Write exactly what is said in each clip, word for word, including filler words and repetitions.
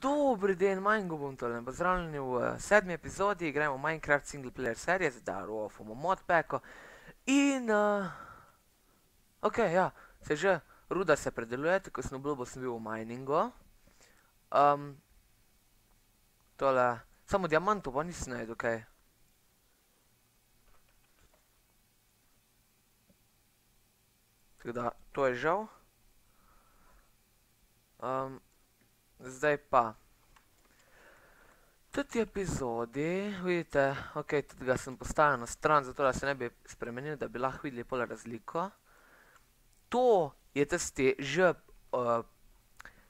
Dobri dan, Mango Bunton, pozdravljeni v sedmi epizodi, igramo Minecraft single player serije, zdaj rofamo modpeko in... Ok, ja, se že, ruda se predeluje, tako sem obljubil, sem bil v miningu. Tole, samo diamantov pa nisem najdel, kaj. Tako da, to je žal. Ehm... Zdaj pa, tudi epizodi, vidite, ok, tudi ga sem postavil na stran, zato da se ne bi spremenil, da bi lahko videli pol razliko. To je tisti že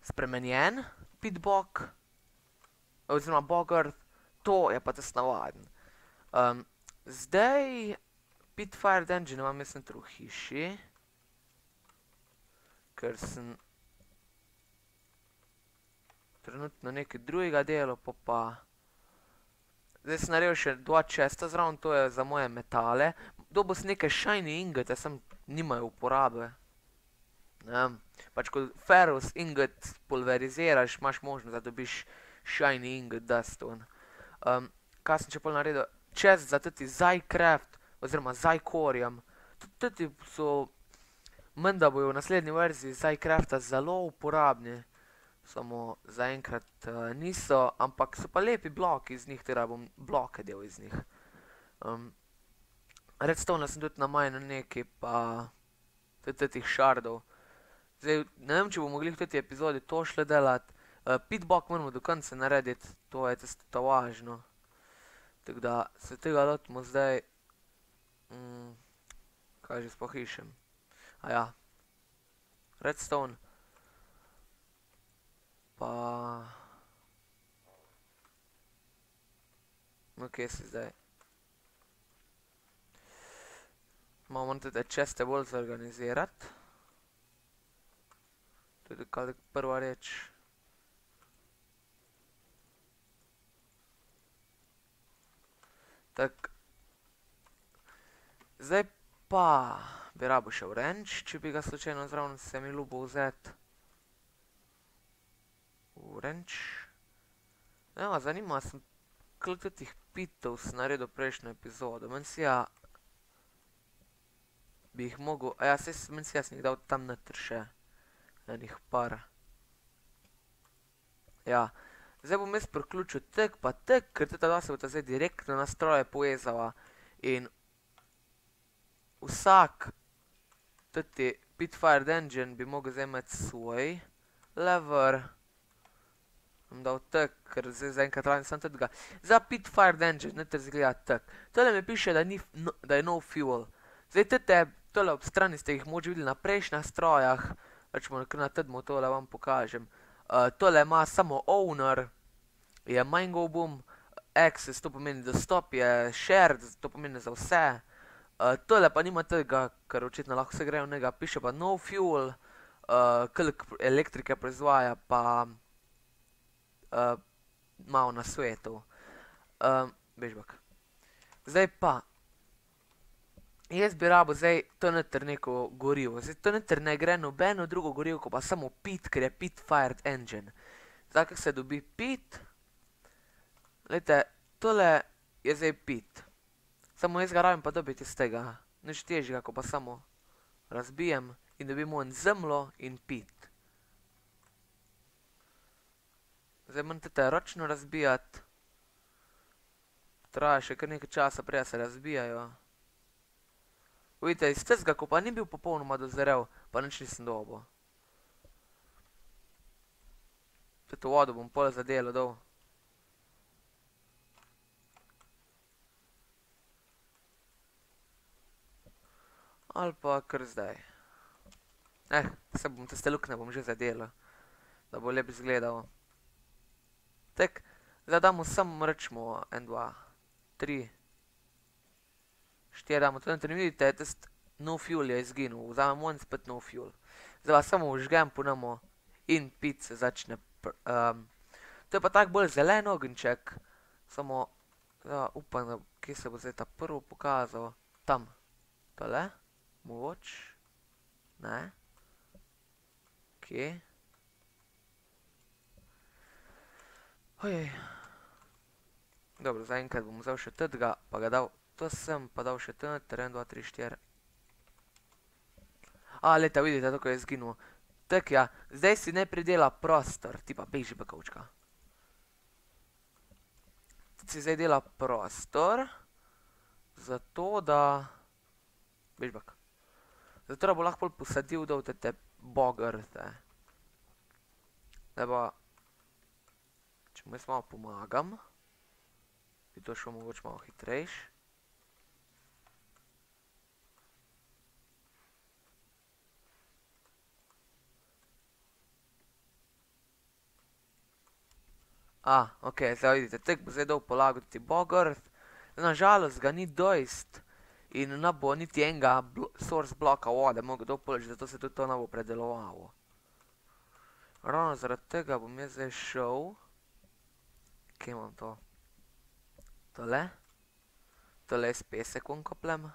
spremenjen pitbog, oziroma bogart, to je pa tisti navaden. Zdaj, pitfire dungeon imam jaz v hiši, ker sem... trenutno nekaj drugega delo, pa pa... Zdaj sem naredil še dva česta zraven, to je za moje metale. Dobil sem nekaj shiny ingete, sem nimajo uporabe. Pač ko ferrous ingot pulveriziraš, imaš možnost, da dobiš shiny ingot duston. Kaj sem še pol naredil? Čest za tudi Zycraft, oziroma Zycorium. Tudi so... menda bojo v naslednji verziji Zycrafta zelo uporabni. Samo zaenkrat niso, ampak so pa lepi bloki iz njih, teda bom bloke del iz njih. Redstone sem tudi namajnil nekaj, pa tudi tih shardov. Zdaj, ne vem, če bomo mogli v tej epizodi to šle delati. Pitbox moramo do konca narediti, to je tisto tavažno. Tako da se tega lotimo zdaj... Kaj že sploh išem? Aja. Redstone. Pa... No, kje si zdaj? Imamo tudi česte bolj zorganizirati. Tudi kaj prva reč. Tak. Zdaj pa bi rabo še vrenč, če bi ga slučajno zraven se mi ljubo vzeti. Orange. Nema, zanima sem koliko tih pitov sem naredil prejšnjo epizodo. Meni si ja... bi jih mogel... A ja, sej meni si ja sem jih dal tam natr še. Enih par. Ja. Zdaj bom jaz priključil tek pa tek, ker teta dva se bota zdaj direktno na stroje povezala. In... vsak... teti Pitfire Dungeon bi mogel zdaj imeti svoj lever. Vam dal tak, ker zdaj zaenkrat radim sem tega. Za Pitfire Dungeon, ne ter zgleda tak. Tole mi piše, da je no fuel. Zdaj tete, tole ob strani ste jih moči videli na prejšnjih strojah. Rečemo, kar na tedmo tole vam pokažem. Tole ima samo owner, je Mango Boom, access, to pomeni dostop, je shared, to pomeni za vse. Tole pa nima tega, ker očitno lahko se grejo nekaj. Piše pa no fuel, koliko elektrike proizvaja, pa... malo na svetu. Bežbak. Zdaj pa, jaz bi rabo zdaj to netr neko gorivo. Zdaj to netr ne gre nobeno drugo gorivo, ko pa samo pit, ker je pit fired engine. Zdaj, kak se dobi pit, lejte, tole je zdaj pit. Samo jaz ga rabim pa dobiti iz tega. Nič težjega, ko pa samo razbijem in dobim on zemljo in pit. Zdaj moram tete ročno razbijati. Traja še kar nekaj časa, prej se razbijajo. Vidite, iz tezga, ko pa ni bil popolnoma dozorel, pa nič nisem dobil. Tete vodo bom pol zadelo dol. Ali pa kar zdaj. Eh, se bom teste lukne, bom že zadelo. Da bo lep izgledal. Tek, zdaj damo samo, rečemo, en, dva, tri, štiri damo. Tudi vidite, test no fuel je izginil, vzamem on spet no fuel. Zdaj vas samo vžgem, ponemo in pit se začne. To je pa tak bolj zelen ogenček, samo upam, kje se bo zdaj ta prvo pokazal. Tam, tole, mogoč, ne, kje. Hej. Dobro, zaenkrat bom vzel še tega, pa ga dal, to sem pa dal še ten, teren dva, tri, štiri. A, leta, vidite, tako je zginul. Tak ja, zdaj si ne predela prostor, tipa beži bekovčka. Si zdaj dela prostor, zato da, beži bek, zato da bo lahko posadil dol te te bogrte. Da bo, če mu jaz malo pomagam, bi to šlo mogoče malo hitrejš. A, ok, zdaj vidite, tek bo zdaj dol polagati bogrt, nažalost ga ni dojst in ne bo niti enega source bloka vode mogel dol položiti, zato se tudi to ne bo predelovalo. Ravno zaradi tega bom jaz zdaj šel, kje imam to? Tole, tole jaz pesek on koplem.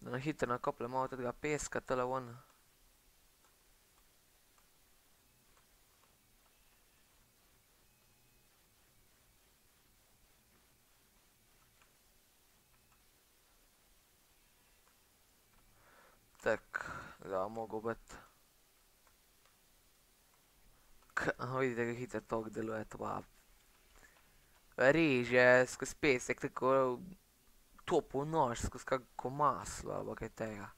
Da na hitro nakoplem malo tega peska, tole on. Tak, da mogo biti. Vidite, kako hitro tok deluje, tva. Reže skozi pesek, tako topo nož, skozi kako maslo, ali kaj tega.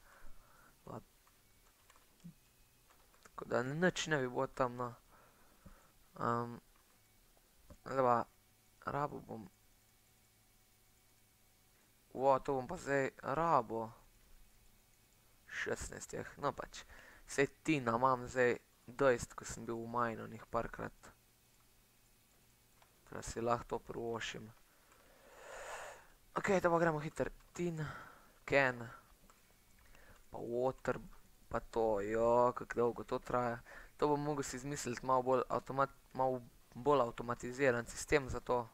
Tako da nič ne bi bilo tam, no. Zdaj, rabo bom. O, to bom pa zdaj rabo. šestnajstih, no pač, vse tina imam zdaj dojst, ko sem bil v majnu njih parkrat. Teda si lahko to prvošim. Ok, da pa gremo hitro, tin, can, pa water, pa to, jo, kako dolgo to traja. To bom mogel si izmisliti malo bolj avtomatiziran sistem za to.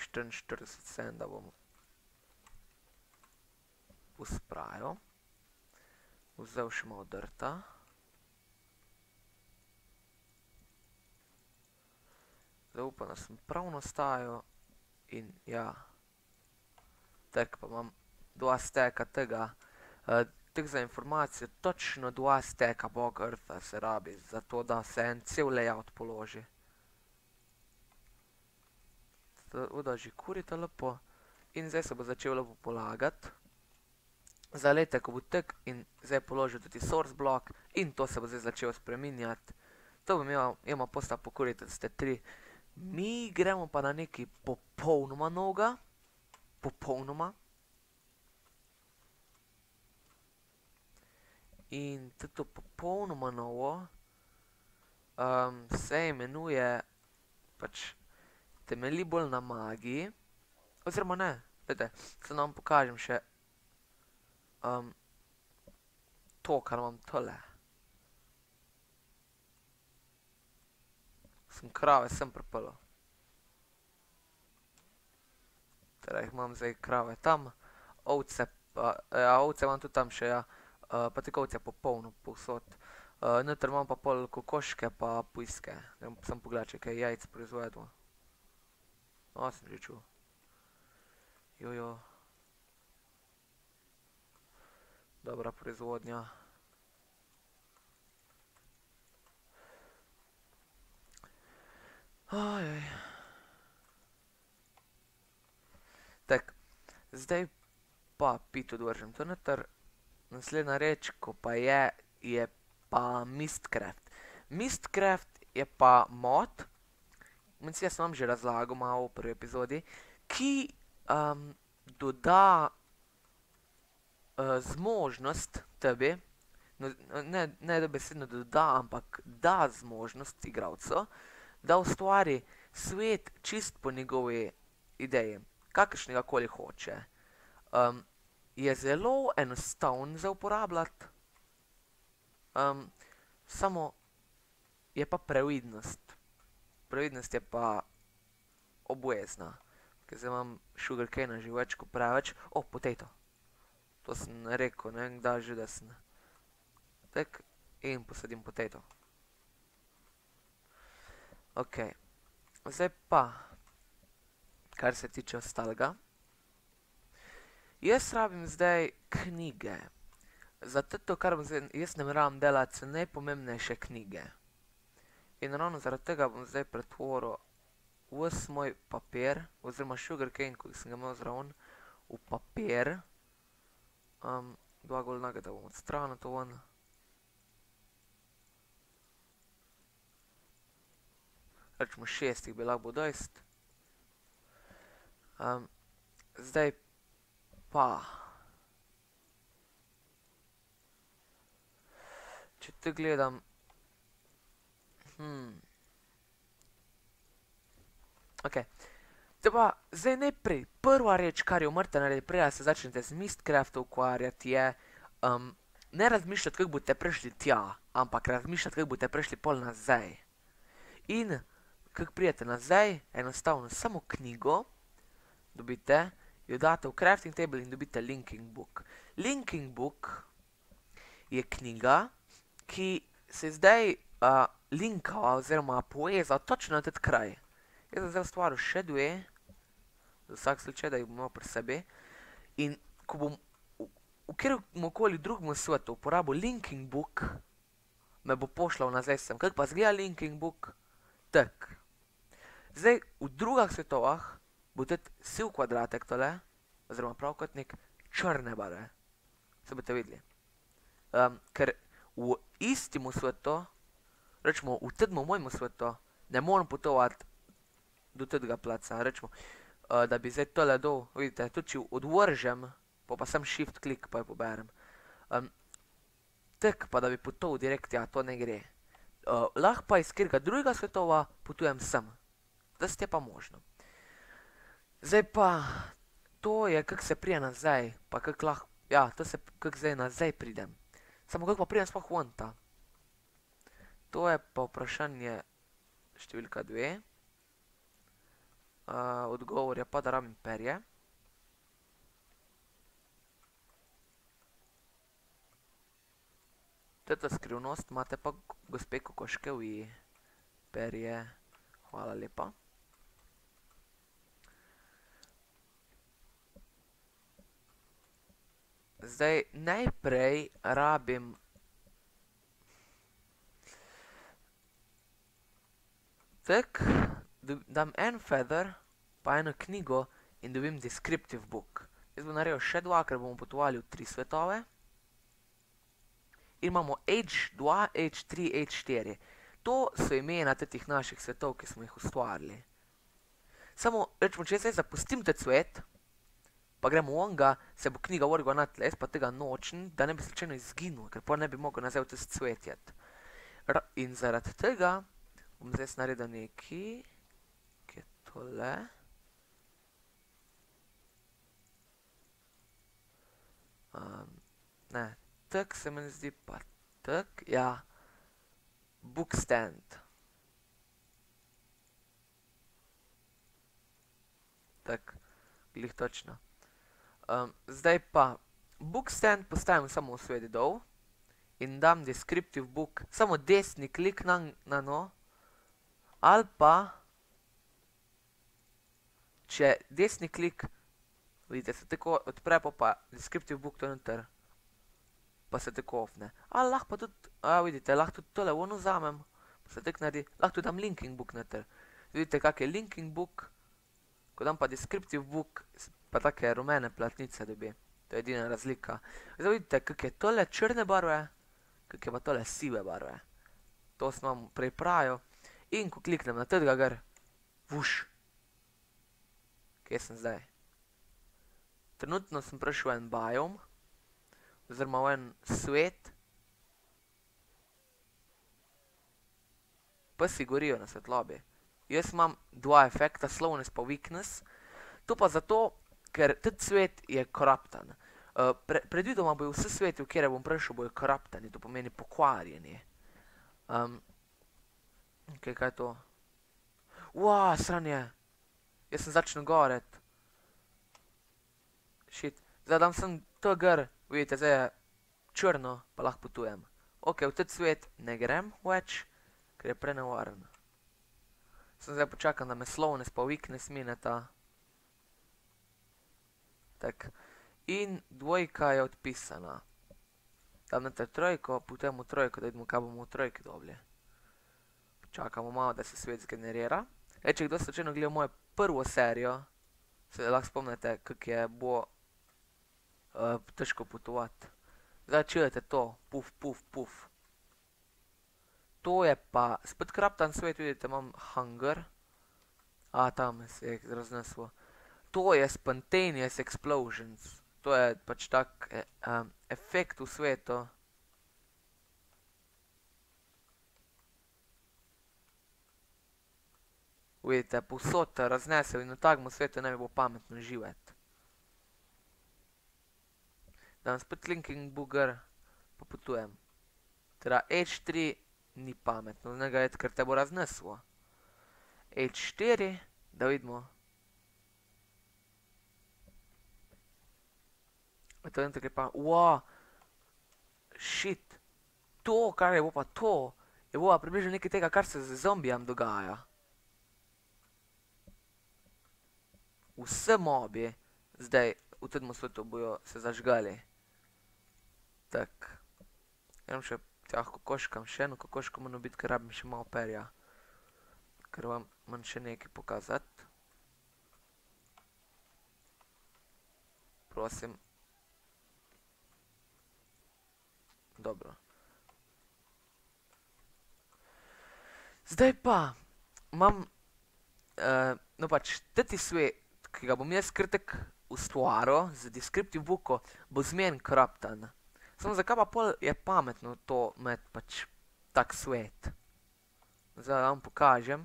štiriinštirideset cent, da bom uspravil. Vzel še malo drta. Zaupam, da sem prav nastajal in ja, tak pa imam dva steka tega, tak za informacijo, točno dva steka bog eartha se rabi, zato da se en cel layout položi. Voda že kurita lepo in zdaj se bo začel lepo polagati. Zdaj lejte, ko bo tek in zdaj položil tudi source blok in to se bo zdaj začel spreminjati. To bom imel posta pokuriti, da ste tri. Mi gremo pa na neki popolnoma noga. Popolnoma. In to popolnoma novo se imenuje pač temelji bolj na magiji, oziroma ne, gledajte, se nam pokažem še to, kar imam tole. Sem krave, sem pripelo. Teda jih imam zdaj krave tam, ovce, ja, ovce imam tudi tam še, ja, pa tako ovce popolno povsod. Notr imam pa pol kokoške pa pujske, sem pogledal, če kaj jajc proizvedemo. O, sem že čul. Jojo. Dobra proizvodnja. Ojoj. Tak, zdaj pa pito držim to noter. Naslednja reč, ko pa je, je pa MystCraft. MystCraft je pa mod. Mislim, jaz vam že razlagal malo v prvi epizodi, ki doda zmožnost tebi, ne da besedno doda, ampak da zmožnost igravcu, da ustvari svet čist po njegovi ideji, kakršnega koli hoče. Je zelo enostavn za uporabljati, samo je pa previdnost. Previdnost je pa obvezna. Ker zdaj imam sugar cane že več kot preveč. O, potato. To sem rekel, ne vem kdaj že, da sem. Tak, in posadim potato. Ok. Zdaj pa, kar se tiče ostalega. Jaz rabim zdaj knjige. Za to, kar bom zdaj, jaz ne moram delati, so najpomembnejše knjige. In ravno zaradi tega bom zdaj pretvoril vse moj papir, oziroma sugarcane, ko sem ga imel zraven, v papir. Um, dva gol nageta bom odstranil to ven. Rečemo šestih bi lahko dojst. Um, zdaj pa. Če te gledam. Hmm. Ok. Zdaj pa, zdaj najprej, prva reč, kar jo morate narediti, prej se začnete z MystCraft ukvarjati, je um, ne razmišljati, kako boste prišli tja, ampak razmišljati, kako boste prišli pol nazaj. In, kako prijete nazaj, enostavno samo knjigo dobite, jo date v crafting table in dobite linking book. Linking book je knjiga, ki se zdaj uh, linka oziroma povezala točno na teti kraj. Jaz sem zdaj ustvaril še dve, za vsak slučaj, da jih bom imel pri sebi. In ko bom v, v kjerkoli drugem svetu uporabil linking book, me bo pošljal nazaj sem. Kako pa zgleda linking book? Tak. Zdaj, v drugih svetovah bo tudi siv kvadratek tole, oziroma pravkotnik, črne barve. Se boste videli. Um, ker v istem svetu, rečemo v tem mojem svetu, ne morem potovati do tega placa, rečemo, uh, da bi zdaj tole dol, vidite, tudi če odvržem, pa pa sem shift klik, pa jo poberem. Um, tak pa, da bi potoval direkt, ja, to ne gre. Uh, lahko pa iz katerega drugega svetova potujem sem. Da ste pa možno. Zdaj pa, to je, kako se prije nazaj, pa kako lahko, ja, to se, kako zdaj nazaj pridem. Samo kako pa pridem sploh vonta. To je pa vprašanje številka dve. Uh, odgovor je pa, da rabim perje. Teta skrivnost, imate pa gospe kokoške v perje. Hvala lepa. Zdaj, najprej rabim tak, dam en feather, pa eno knjigo in dobim descriptive book. Jaz bom naredil še dva, ker bomo potovali v tri svetove. In imamo H dva, H tri, H štiri. To so imena tetih naših svetov, ki smo jih ustvarili. Samo, rečemo, če zdaj zapustim te svet, pa gremo onga, se bo knjiga vrgla na tles, pa tega nočen, da ne bi slučajno izginul, ker pa ne bi mogel nazaj v te svet jeti. In zaradi tega bom zdaj naredil nekaj, ki je tole. Um, ne, tak se meni zdi pa tak, ja, book stand. Tak, glih točno. Um, zdaj pa, book stand postavim samo v svet dol in dam descriptive book, samo desni klik na, na no, ali pa, če desni klik, vidite, se tako odpre, pa pa descriptive book to noter, pa se tako ofne. Ali lahko pa tudi, a vidite, lahko tudi tole ono vzamem, pa se tako naredi, lahko tudi dam linking book noter. Vidite, kak je linking book, ko dam pa descriptive book, pa take rumene platnice dobi. To je edina razlika. Zdaj vidite, kak je tole črne barve, kak je pa tole sive barve. To sem vam prej pravil. In ko kliknem na tega gor, vuš, kje sem zdaj? Trenutno sem prišel v en biom, oziroma v en svet. Psi gorijo na svetlobi. Jaz imam dva efekta, slowness pa weakness. To pa zato, ker tudi svet je koruptan. Uh, pre, predvidoma bojo vse sveti, v kjer bom prišel, bojo koruptani, to pomeni pokvarjeni. Um, Ok, kaj je to? Uaa, sranje! Jaz sem začel govoriti. Shit. Zadam sam to gor, vidite, zdaj je črno, pa lahko potujem. Ok, v teti svet ne grem več, ker je prenevaren. Sem zdaj počakal, da me slovnes pa weakness mineta. Tak. In dvojka je odpisana. Tam na trojko, potem v trojko, da vidimo, kaj bomo v trojki dobili. Počakamo malo, da se svet zgenerira. E, če kdo slučajno gleda mojo prvo serijo, se lahko spomnite, kako je bo uh, težko potovati. Zdaj čujete to, puf, puf, puf. To je pa, spet kraptan svet, vidite, imam hunger. A, tam se je razneslo. To je spontaneous explosions. To je pač tak eh, um, efekt v svetu. Vidite, povsod raznesel in v takem svetu ne bi bilo pametno živeti. Dam spet linking booger, pa potujem. Teda H tri ni pametno, z njega je, ker te bo razneslo. H štiri, da vidimo. To je nekaj pametno. Wow! Shit! To, kar je bo pa to, je bo pa približno nekaj tega, kar se z zombijam dogaja. Vse mobi zdaj v tem svetu bojo se zažgali. Tako. Jem še tja kokoškam, še eno kokoško moram biti, ker rabim še malo perja. Ker vam moram še nekaj pokazati. Prosim. Dobro. Zdaj pa imam, uh, no pač, teti svet, ki ga bom jaz krtek ustvaril z descriptive booko, bo zmen kraptan. Samo zakaj pa pol je pametno to med pač tak svet. Zdaj vam pokažem.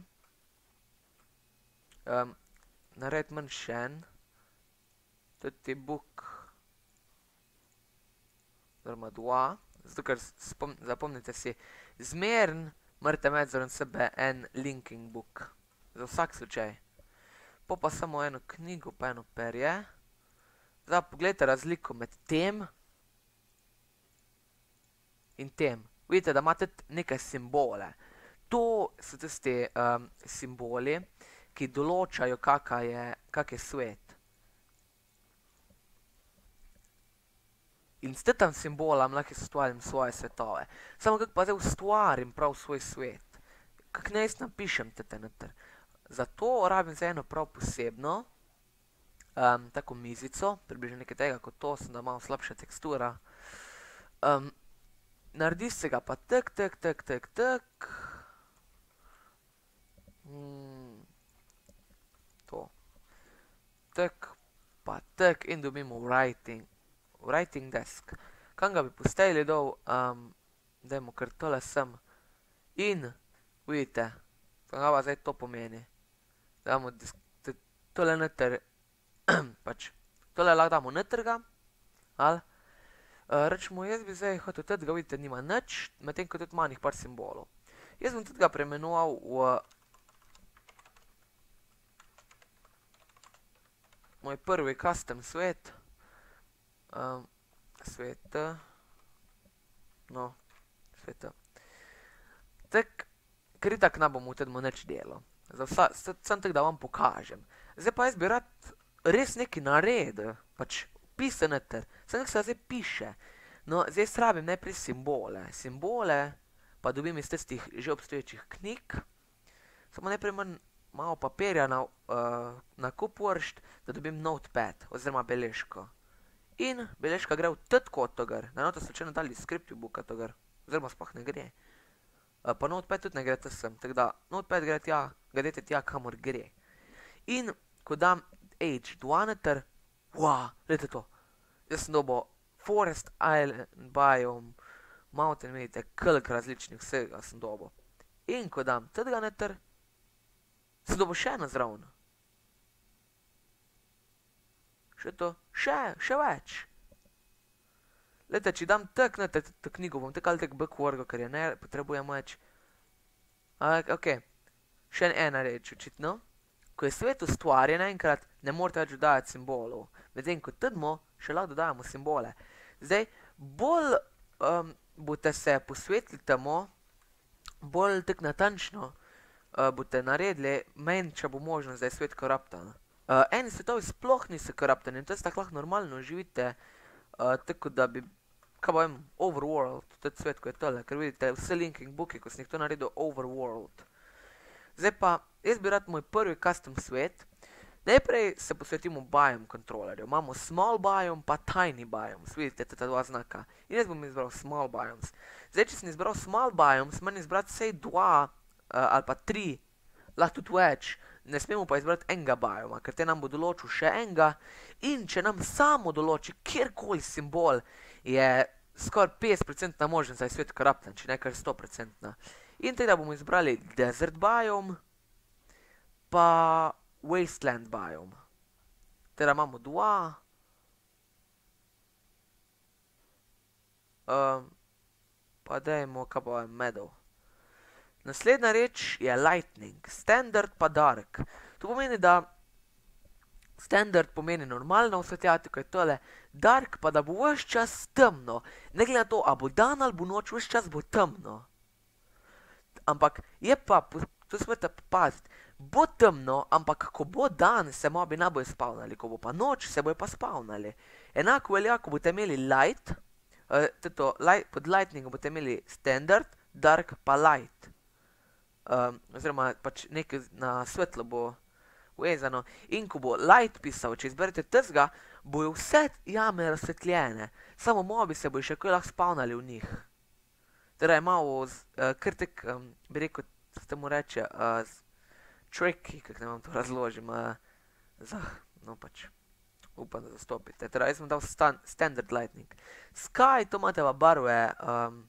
Um, Nared manj še en. Tudi book. Zdaj dva. Zato, ker zapomnite si, zmern morate med zraven sebe en linking book. Za vsak slučaj. Po pa samo eno knjigo, pa eno perje. Zdaj pogledajte razliko med tem in tem. Vidite, da imate nekaj simbole. To so tisti um, simboli, ki določajo, kaka je, kak je svet. In s tem simbolom lahko ustvarim svoje svetove. Samo kako pa zdaj ustvarim prav svoj svet. Kako ne jaz napišem tete noter. Zato rabim za eno prav posebno um, tako mizico, približno nekaj tega kot to, sem da malo slabša tekstura. Um, naredi se ga pa tak, tak, tak, tak, tak. Mm, to. Tak, pa tak in dobimo writing. Writing desk. Kam ga bi postavili dol, um, dajmo kar tole sem. In, vidite, kaj pa zdaj to pomeni. Damo tole noter, pač, tole lahko damo noter ga, ali, uh, rečemo, jaz bi zdaj hotel tudi ga, vidite, nima nič, medtem ko tudi manjih par simbolov. Jaz bom tudi ga premenoval v moj prvi custom svet, um, svet, no, svet, tak, ker itak ne bomo v tem nič delo. Sam tako, da vam pokažem. Zdaj pa jaz bi rad res nekaj naredil, pač pisane ter, sem nekaj se zdaj piše. No, zdaj srabim najprej simbole. Simbole pa dobim iz tistih že obstoječih knjig. Samo najprej manj malo papirja na, uh, na kup vršt, da dobim notepad oziroma beležko. In beležka gre v tetko od togar, na noto slučajno dali descriptive booka togar, oziroma sploh ne gre. Pa notepad tudi ne gre te sem, tako da notepad gre tja, ga dajte tja, kamor gre. In ko dam H dva neter, wow, gledajte to. Jaz sem dobil Forest Island Biome, Mountain, vidite, koliko različnih vsega sem dobil. In ko dam tega neter, sem dobil še eno zraven. Še to, še, še več. Glejte, če dam tak na to knjigo, bom tak ali tak backwargo, ker je ne potrebujem več. Ampak, ok, še ena reč, očitno. Questuetul stvari neancrat nemortea ću dajat simbolu. Međutim, kod tedmo še lahko dodajamo simbole. Zdaj, bolj um, boste se posvetili temu, bolj tak natančno uh, boste naredili, manj, če bo možno, zdaj svet koruptan. Uh, eni svetovi sploh niso koruptani, to tako lahko normalno živite, uh, tako da bi, kaj bo jem, overworld, tudi svet, ko je tole, ker vidite vse linking booki, ko sem jih to naredil, overworld. Zdaj pa, jaz bi rad moj prvi custom svet. Najprej se posvetimo biome kontrolerju. Imamo small biome pa tiny biomes. Vidite ta dva znaka. In jaz bom izbral small biomes. Zdaj, če sem izbral small biomes, meni izbrati vsej dva uh, ali pa tri, lahko tudi več. Ne smemo pa izbrati enega bioma, ker te nam bo določil še enega. In če nam samo določi kjerkoli simbol, je skoraj petdeset procent možen za svet koruptan, če nekaj sto procent. In teda bomo izbrali desert biome, pa wasteland biome. Teda imamo dva. Um, pa dajmo, kaj pa je meadow. Naslednja reč je lightning. Standard pa dark. To pomeni, da standard pomeni normalno osvetljati, ko je tole. Dark pa da bo vse čas temno. Ne glede na to, a bo dan ali bo noč, vse čas bo temno. Ampak je pa, to smete paziti, bo temno, ampak ko bo dan, se mobi ne bojo spavnali, ko bo pa noč, se bojo pa spavnali. Enako velja, ko boste imeli light, eh, tato, light pod lightningom boste imeli standard, dark pa light. Um, oziroma, pač nekaj na svetlo bo uvezano. In ko bo light pisal, če izberete tega, bojo vse jame razsvetljene, samo mobi se bojo še kaj lahko spavnali v njih. Teda je malo uh, krtek, um, bi rekel, se temu reče, uh, tricky, kako ne vam to razložim, uh, za, no pač, upam, da zastopite. Teda jaz sem dal stan, standard lightning. Sky, to imate pa barve, um,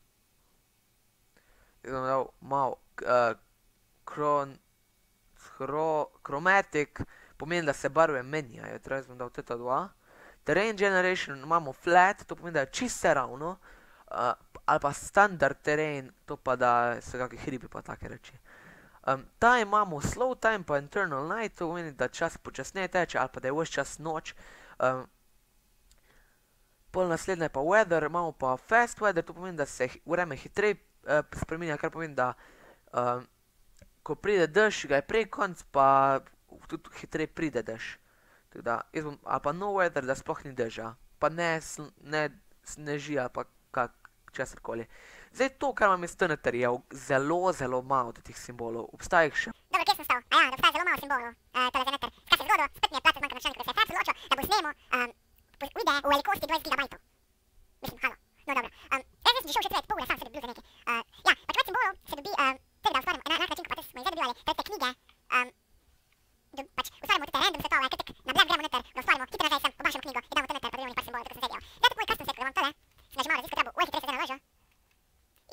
jaz sem dal malo, uh, kron, hro, chromatic, pomeni, da se barve menjajo, teda jaz sem dal teta dva. Terrain generation imamo flat, to pomeni, da je čiste ravno, uh, ali pa standard teren, to pa da so kakšni hribi pa take reči. Um, time imamo slow time pa internal night, to pomeni, da čas počasneje teče ali pa da je vse čas noč. Um, pol naslednje je pa weather, imamo pa fast weather, to pomeni, da se vreme hitreje uh, spreminja, kar pomeni, da um, ko pride dež, ga je prej konc, pa tudi hitreje pride dež. Tako da, jaz bom, ali pa no weather, da sploh ni deža, pa ne, ne sneži ali pa kak. Česarkoli. Zdaj, to, kar imam iz T N T R, je zelo, zelo malo tih simbolov. Obstaja jih še. Dobro, kje sem stal? A ja, obstaja zelo malo simbolov. Tole za N T R. Kaj se je zgodilo? Spet mi je platil zmanjka načelnika, da se je sad odločil, da bo snemo ujde v velikosti dvajset gigabajtov. Mislim, halo. No, dobro. Zdaj, zdaj sem šel še trajt, pol ure sam se dobil za nekaj. Ja, pač več simbolov se dobi, tega v stvarem, na enak načinku, pa tudi smo jih zdaj dobivali, to je te knjige. Pač, ustvarimo tudi random svetove, tudi na blef gremo N T R, da ustvarimo, hitro nazaj sem, obašemo knjigo, je damo to N T R, pa dobimo nekaj simbolov, tako sem sedel. Zdaj, tako je custom set, ko da imam tole. Nažimala zisko treba ujeti trese za naložo.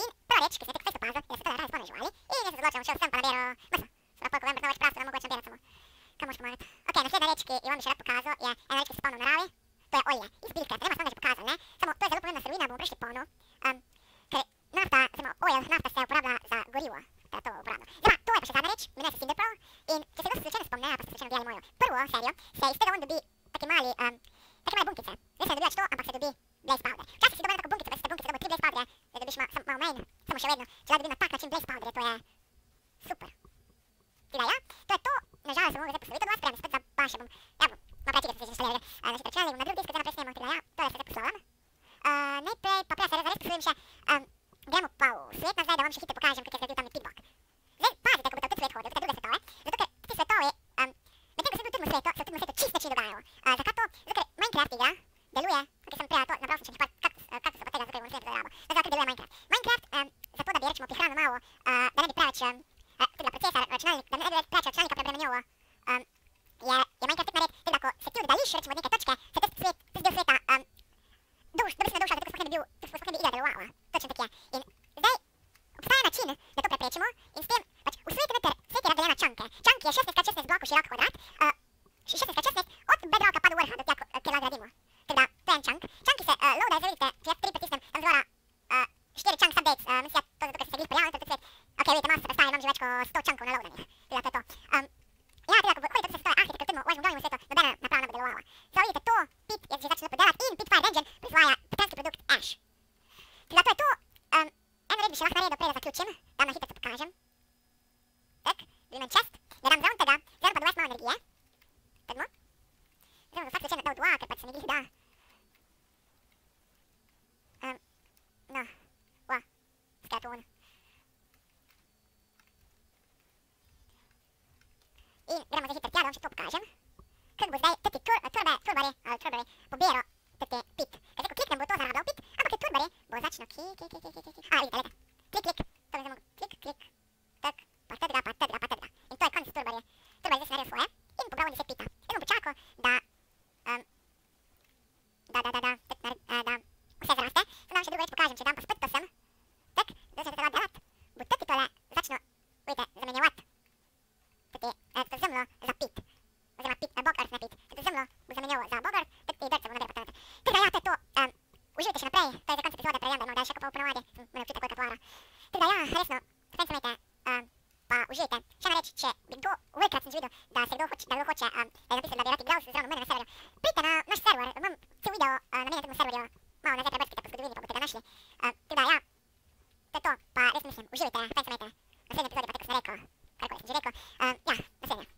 In prva reč, ki se je tako fejst opazil, je da se tole radi spolne živali. In jaz se zločil, šel sem pa nabero mrsa. Svora polko vem, brez noveč prasto, da mogoče naberat samo. Kaj moš pomagati? Ok, naslednja reč, ki jo vam bi še rad pokazal, je ena reč, ki se spolne v naravi. To je olje. In spilka, treba sem da že pokazal, ne? Samo to je zelo pomembna surovina, bomo prišli polno. Ker nafta, samo olje, nafta se uporablja za gorivo. Da to uporabljamo. Zdaj, to je pa še zadnja reč, menuje se Cinder Pearl. In če se dosti slučajno spomne, pa ste slučajno gledali mojo prvo serijo, se iz tega on dobi take mali, take male bunkice. Zdaj se ne dobi več to, ampak se dobi blaze powder. Včasih si dobila tako bunkice, veste bunkice, da bo tri blaze powdere, da dobiš malo manj, samo še vedno. Če da dobim na tak način blaze powdere, to je super. Teda ja, to je to, nažalost sem mogel zdaj posloviti od vas, prejme spet za baše bom, ja bom, malo prečega sem se že našli, na šit računali, bom na drugi disk, zdaj naprej snemam, teda ja, tole se zdaj poslovam. Najprej, pa prej se zares poslovim še, gremo pa v svet nazaj, da vam še hitro pokažem, kako je zgradil tam nek pitbok. Zdaj pazite, ko bo to tudi svet hodil, v te druge svetove, zato ker ti svetovi, medtem ko se tudi v svetu, se tudi v svetu čist način dogajalo. Zakaj to? Zato ker Minecraft igra deluje, ok, sem prejela to, nabral sem še nekaj par kaktusov pa tega, zato ker bom svet zagrabo. Zdaj zato ker deluje Minecraft. Minecraft, zato da bi rečemo prihrano malo, da ne bi preveč, tudi na procesor, računalnik, da ne bi preveč računalnika prebremenjovo, je Minecraft tek nared, tako da ko se ti oddališ, rečemo od neke točke, se test svet, test del sveta, dobiš na duša, zato ker sploh ne bi bil, sploh ne bi igra delovala. Заурите то, пит, як зв'язавши подавати, ін, пит файр енджен, присвоя питанський продукт Ash. Приготує то, ем, енред більше лахнареду прейда заключим, там ахіта це покажем. Так, длинен част, я дам зраун тогда, зраун подавать мало енергія. Тогмо. Зраун факт случайно дау дуа, капець енергії, да. Ем, на, ва, скату он. И гремо захитер тя, дам ще то покажем. Как бы сдай, тъпи турбаре, турбаре, поберо, тъпи пит. Къде го кликнем, бо то зарадал пит, а бък е турбаре, бо зачно клик, клик, клик, клик, клик. А, видите, лета. Клик, клик, то ми замок, клик, клик, так, па тъдга, па тъдга, па тъдга. И то е конец турбаре. Турбаре за сверил своя, и му побрало да се пита. Едно почако да, да, да, да, да, да, да, усе зарасте. Знам ще друго вече покажем, че дам паспътто съм. Так, да се трябва да дават, бо тъпи толя зачно, уйте, заменяват. Тъпи, като земло за пит. Взема пит, бог Earth на пит. Като земло го заменяло за бог Earth, так и Dirt се го набира патаната. Така я, тето, уживите ще напрей, той е законцът епизода, преям да едно дальше копал праваде, ме научи такой каплара. Така я, харесно, фен самете, па уживите, ще нареч, че би го увекрат сенж видео, да се го хоче, да го хоче, да записвам да бирати граус зрано у мене на сервера. Прийте на наш сервер, имам цел видео на мене на тъгну сервер, мало назад ребърските поскодовини, погото нашли. Така я, тето, па ресно мислим, уживите, фен самете, на следния епизода, па тако сме реко, карко е сенж реко, я, на следния.